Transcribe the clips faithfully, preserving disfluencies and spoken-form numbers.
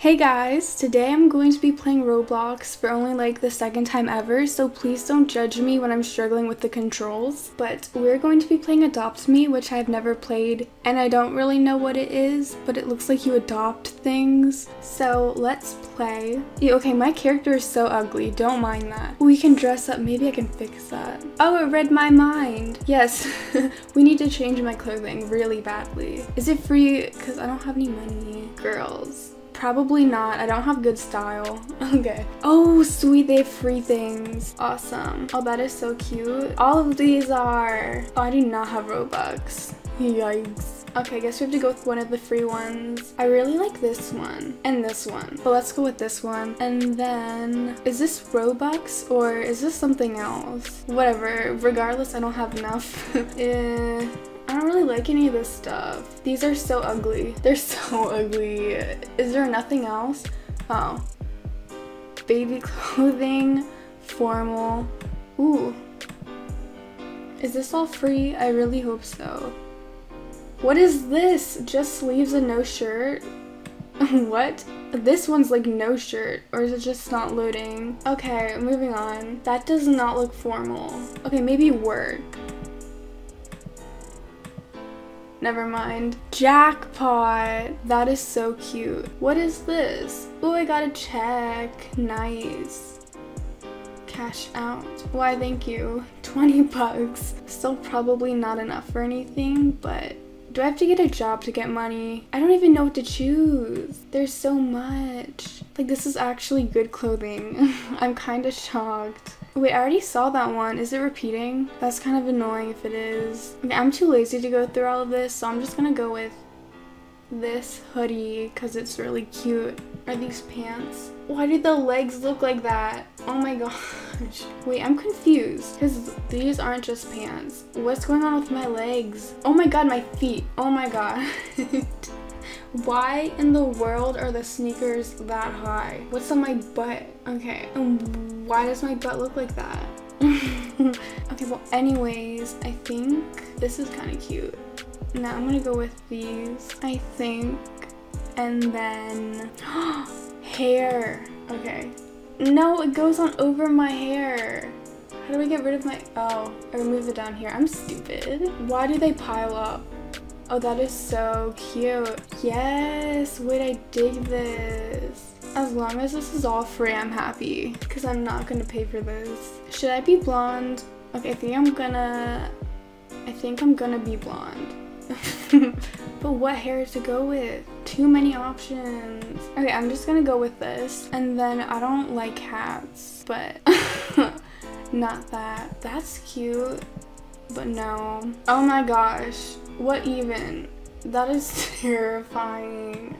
Hey guys, today I'm going to be playing Roblox for only like the second time ever, so please don't judge me when I'm struggling with the controls. But we're going to be playing Adopt Me, which I've never played, and I don't really know what it is, but it looks like you adopt things. So let's play. Ew, okay, my character is so ugly, don't mind that. We can dress up, maybe I can fix that. Oh, it read my mind. Yes, we need to change my clothing really badly. Is it free? Because I don't have any money. Girls. Probably not. I don't have good style. Okay. Oh, sweet. They have free things. Awesome. Oh, that is so cute. All of these are... Oh, I do not have Robux. Yikes. Okay, I guess we have to go with one of the free ones. I really like this one and this one. But let's go with this one. And then... Is this Robux or is this something else? Whatever. Regardless, I don't have enough. eh... I don't really like any of this stuff. These are so ugly. They're so ugly. Is there nothing else? Oh. Baby clothing. Formal. Ooh. Is this all free? I really hope so. What is this? Just sleeves and no shirt? What? This one's like no shirt. Or is it just not loading? Okay, moving on. That does not look formal. Okay, maybe work. Never mind. Jackpot! That is so cute. What is this? Oh, I got a check. Nice. Cash out. Why, thank you. twenty bucks. Still probably not enough for anything, but do I have to get a job to get money? I don't even know what to choose. There's so much. Like, this is actually good clothing. I'm kind of shocked. Wait, I already saw that one. Is it repeating? That's kind of annoying if it is. Okay, I'm too lazy to go through all of this, so I'm just gonna go with this hoodie because it's really cute. Are these pants? Why did the legs look like that? Oh my gosh. Wait, I'm confused because these aren't just pants. What's going on with my legs? Oh my god, my feet. Oh my god. Why in the world are the sneakers that high? What's on my butt? Okay, and why does my butt look like that? Okay, well anyways, I think this is kind of cute. Now I'm gonna go with these, I think, and then hair. Okay, no, it goes on over my hair. How do I get rid of my, oh, I remove it down here. I'm stupid. Why do they pile up? Oh, that is so cute. Yes, wait, I dig this. As long as this is all free, I'm happy because I'm not gonna pay for this. Should I be blonde? Okay, I think I'm gonna, I think I'm gonna be blonde. But what hair to go with? Too many options. Okay, I'm just gonna go with this. And then I don't like hats, but not that. That's cute, but no. Oh my gosh. What even? That is terrifying.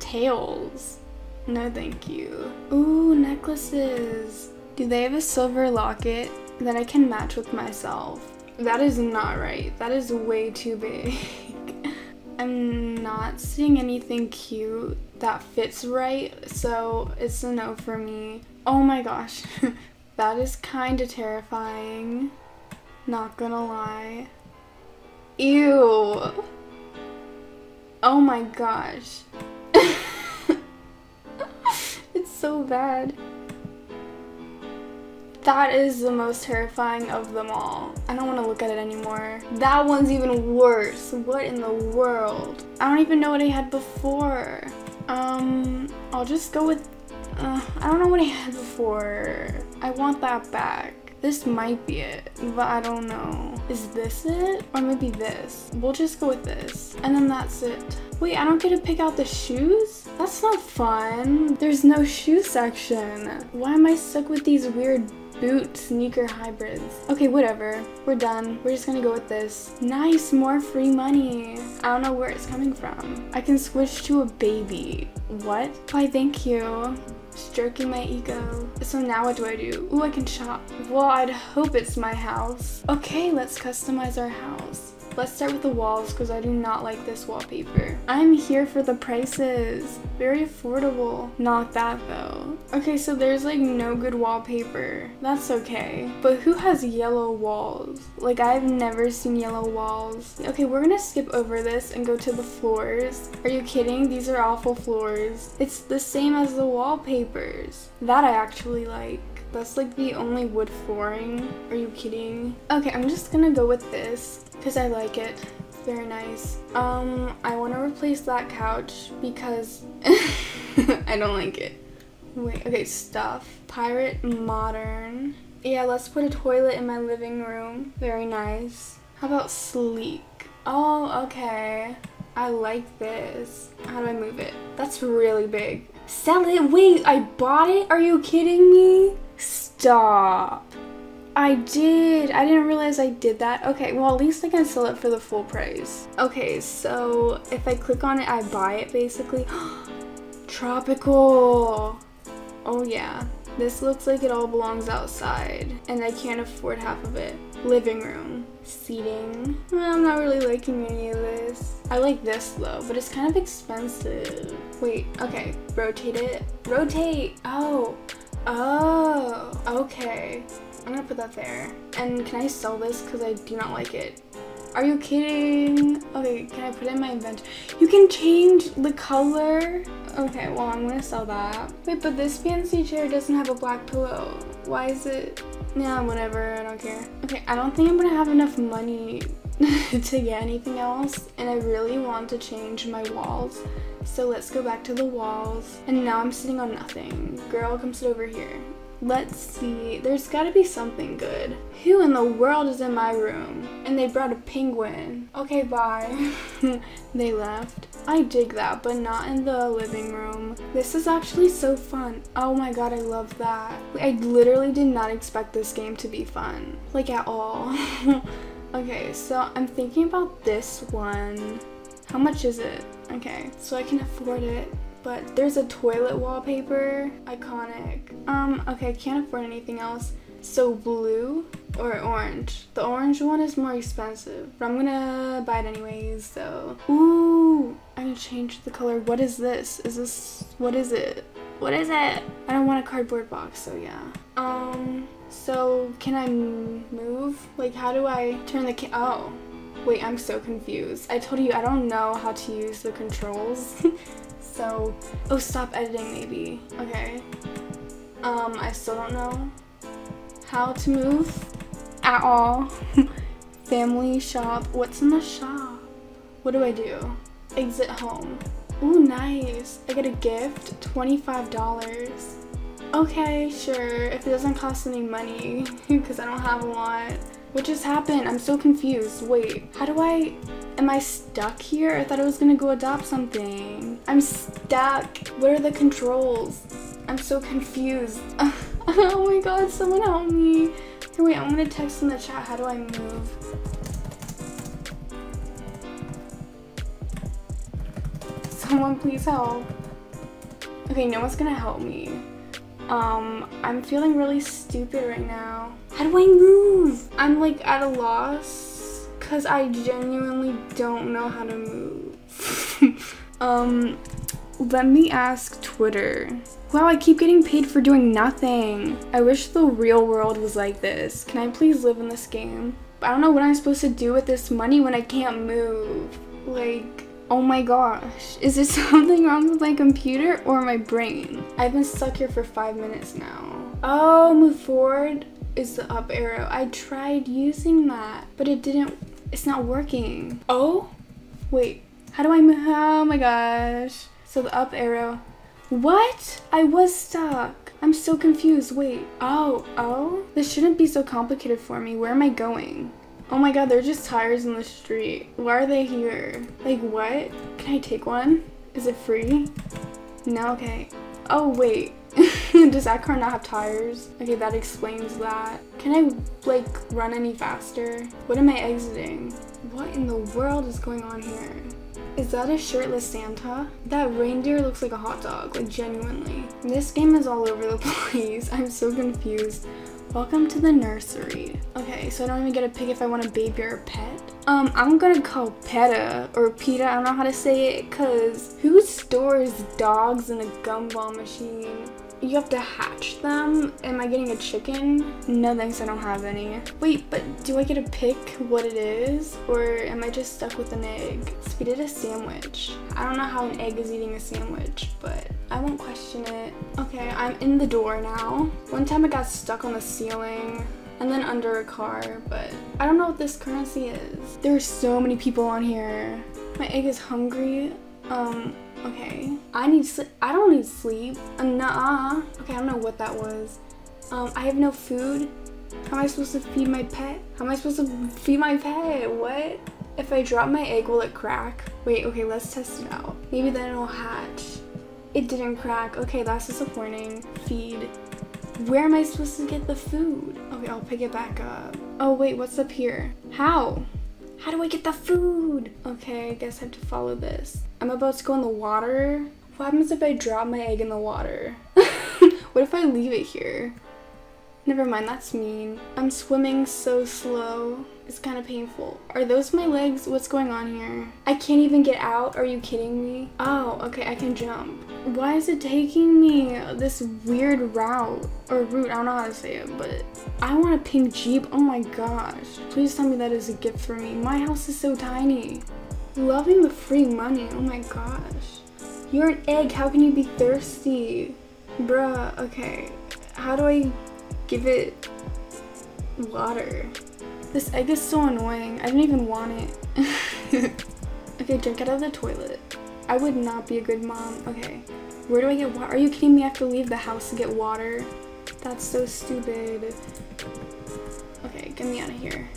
Tails. No thank you. Ooh, necklaces. Do they have a silver locket that I can match with myself? That is not right. That is way too big. I'm not seeing anything cute that fits right, so it's a no for me. Oh my gosh. That is kind of terrifying. Not gonna lie. Ew. Oh my gosh. It's so bad. That is the most terrifying of them all. I don't want to look at it anymore. That one's even worse. What in the world? I don't even know what I had before. Um, I'll just go with... Uh, I don't know what I had before. I want that back. This might be it, but I don't know. Is this it? Or maybe this. We'll just go with this. And then that's it. Wait, I don't get to pick out the shoes? That's not fun. There's no shoe section. Why am I stuck with these weird boot sneaker hybrids? Okay, whatever. We're done. We're just gonna go with this. Nice, more free money. I don't know where it's coming from. I can switch to a baby. What? Why, thank you. Stroking my ego. So now what do I do? Ooh, I can shop. Well, I'd hope it's my house. Okay, let's customize our house. Let's start with the walls because I do not like this wallpaper. I'm here for the prices. Very affordable. Not that though. Okay, so there's like no good wallpaper. That's okay. But who has yellow walls? Like, I've never seen yellow walls. Okay, we're gonna skip over this and go to the floors. Are you kidding? These are awful floors. It's the same as the wallpapers. That I actually like. That's like the only wood flooring. Are you kidding? Okay, I'm just gonna go with this because I like it. It's very nice. Um, I want to replace that couch because I don't like it. Wait, okay, stuff. Pirate modern. Yeah, let's put a toilet in my living room. Very nice. How about sleek? Oh, okay. I like this. How do I move it? That's really big. Sell it! Wait, I bought it? Are you kidding me? Stop. I did. I didn't realize I did that. Okay, well, at least I can sell it for the full price. Okay, so if I click on it, I buy it basically. Tropical. Oh yeah. This looks like it all belongs outside, and I can't afford half of it. Living room. Seating. I'm not really liking any of this. I like this though, but it's kind of expensive. Wait, okay. Rotate it. Rotate! Oh. Oh. Okay. I'm gonna put that there. And can I sell this? Because I do not like it. Are you kidding? Okay, can I put in my inventory? You can change the color? Okay, well, I'm gonna sell that. Wait, but this fancy chair doesn't have a black pillow. Why is it? Yeah, whatever, I don't care. Okay, I don't think I'm gonna have enough money to get anything else, and I really want to change my walls. So let's go back to the walls. And now I'm sitting on nothing. Girl, come sit over here. Let's see, there's gotta be something good. Who in the world is in my room? And they brought a penguin. Okay, bye. They left. I dig that, but not in the living room. This is actually so fun. Oh my god, I love that. I literally did not expect this game to be fun. Like, at all. Okay, so I'm thinking about this one. How much is it? Okay, so I can afford it. But there's a toilet wallpaper. Iconic. Um, okay, I can't afford anything else. So blue or orange? The orange one is more expensive, but I'm gonna buy it anyways, so. Ooh, I can change the color. What is this? Is this, what is it? What is it? I don't want a cardboard box, so yeah. Um, so can I move? Like, how do I turn the ca- oh. Wait, I'm so confused. I told you I don't know how to use the controls. So, oh, stop editing maybe. Okay. Um, I still don't know how to move at all. Family shop. What's in the shop? What do I do? Exit home. Ooh, nice. I get a gift. twenty-five dollars. Okay, sure. If it doesn't cost any money, because I don't have a lot. What just happened? I'm so confused. Wait, how do I... am I stuck here? I thought I was gonna go adopt something. I'm stuck. What are the controls? I'm so confused. Oh my god, someone help me. Here, wait, I'm gonna text in the chat. How do I move? Someone please help. Okay, no one's gonna help me. Um, I'm feeling really stupid right now. How do I move? I'm like at a loss. Because I genuinely don't know how to move. um, let me ask Twitter. Wow, I keep getting paid for doing nothing. I wish the real world was like this. Can I please live in this game? I don't know what I'm supposed to do with this money when I can't move. Like, oh my gosh. Is there something wrong with my computer or my brain? I've been stuck here for five minutes now. Oh, move forward is the up arrow. I tried using that, but it didn't. It's not working. Oh, wait, how do I move? Oh my gosh. So the up arrow. What? I was stuck. I'm so confused. Wait, oh, oh? This shouldn't be so complicated for me. Where am I going? Oh my god, they're just tires in the street. Why are they here? Like, what? Can I take one? Is it free? No, okay. Oh, wait. Does that car not have tires? Okay, that explains that. Can I, like, run any faster? What am I exiting? What in the world is going on here? Is that a shirtless Santa? That reindeer looks like a hot dog, like, genuinely. This game is all over the place. I'm so confused. Welcome to the nursery. Okay, so I don't even get to pick if I want a baby or a pet. Um, I'm gonna call PETA or PETA, I don't know how to say it, cause who stores dogs in a gumball machine? You have to hatch them. Am I getting a chicken? No thanks, I don't have any. Wait, but do I get to pick what it is? Or am I just stuck with an egg? Speeded a sandwich. I don't know how an egg is eating a sandwich, but I won't question it. Okay, I'm in the door now. One time I got stuck on the ceiling and then under a car, but I don't know what this currency is. There are so many people on here. My egg is hungry. Um, okay. I need sleep. I don't need sleep. Uh, Nuh-uh. Okay, I don't know what that was. Um, I have no food. How am I supposed to feed my pet? How am I supposed to feed my pet? What? If I drop my egg, will it crack? Wait, okay, let's test it out. Maybe then it'll hatch. It didn't crack. Okay, that's disappointing. Feed. Where am I supposed to get the food? Okay, I'll pick it back up. Oh, wait, what's up here? How? How do I get the food? Okay, I guess I have to follow this. I'm about to go in the water. What happens if I drop my egg in the water? What if I leave it here? Never mind, that's mean. I'm swimming so slow. It's kind of painful. Are those my legs? What's going on here? I can't even get out. Are you kidding me? Oh, okay, I can jump. Why is it taking me this weird route or route? I don't know how to say it, but I want a pink Jeep. Oh my gosh. Please tell me that is a gift for me. My house is so tiny. Loving the free money. Oh my gosh. You're an egg. How can you be thirsty? Bruh, okay. How do I give it water? This egg is so annoying. I didn't even want it. Okay, jump out of the toilet. I would not be a good mom. Okay, where do I get water? Are you kidding me? I have to leave the house to get water? That's so stupid. Okay, get me out of here.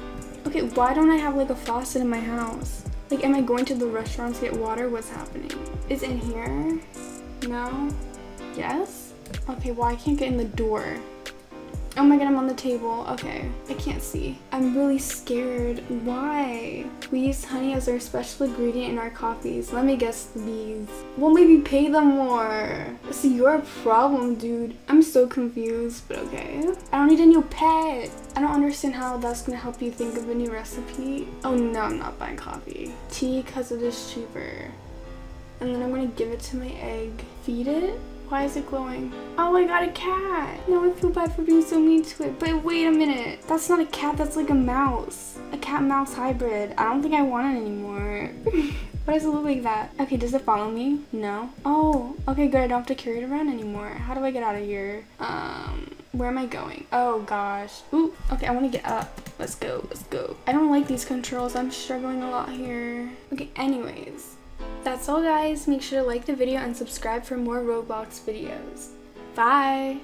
Okay, why don't I have like a faucet in my house? Like, am I going to the restaurant to get water? What's happening? Is it in here? No? Yes? Okay, well, I can't get in the door. Oh my god, I'm on the table. Okay, I can't see. I'm really scared. Why? We use honey as our special ingredient in our coffees. Let me guess, the bees. Well, maybe pay them more. It's your problem, dude. I'm so confused, but okay. I don't need a new pet. I don't understand how that's gonna help you think of a new recipe. Oh no, I'm not buying coffee. Tea, because it is cheaper. And then I'm gonna give it to my egg. Feed it? Why is it glowing? Oh, I got a cat. Now I feel bad for being so mean to it. But wait a minute. That's not a cat. That's like a mouse. A cat-mouse hybrid. I don't think I want it anymore. Why does it look like that? Okay, does it follow me? No. Oh, okay, good. I don't have to carry it around anymore. How do I get out of here? Um, where am I going? Oh, gosh. Ooh, okay, I want to get up. Let's go. Let's go. I don't like these controls. I'm struggling a lot here. Okay, anyways. That's all guys, make sure to like the video and subscribe for more Roblox videos. Bye!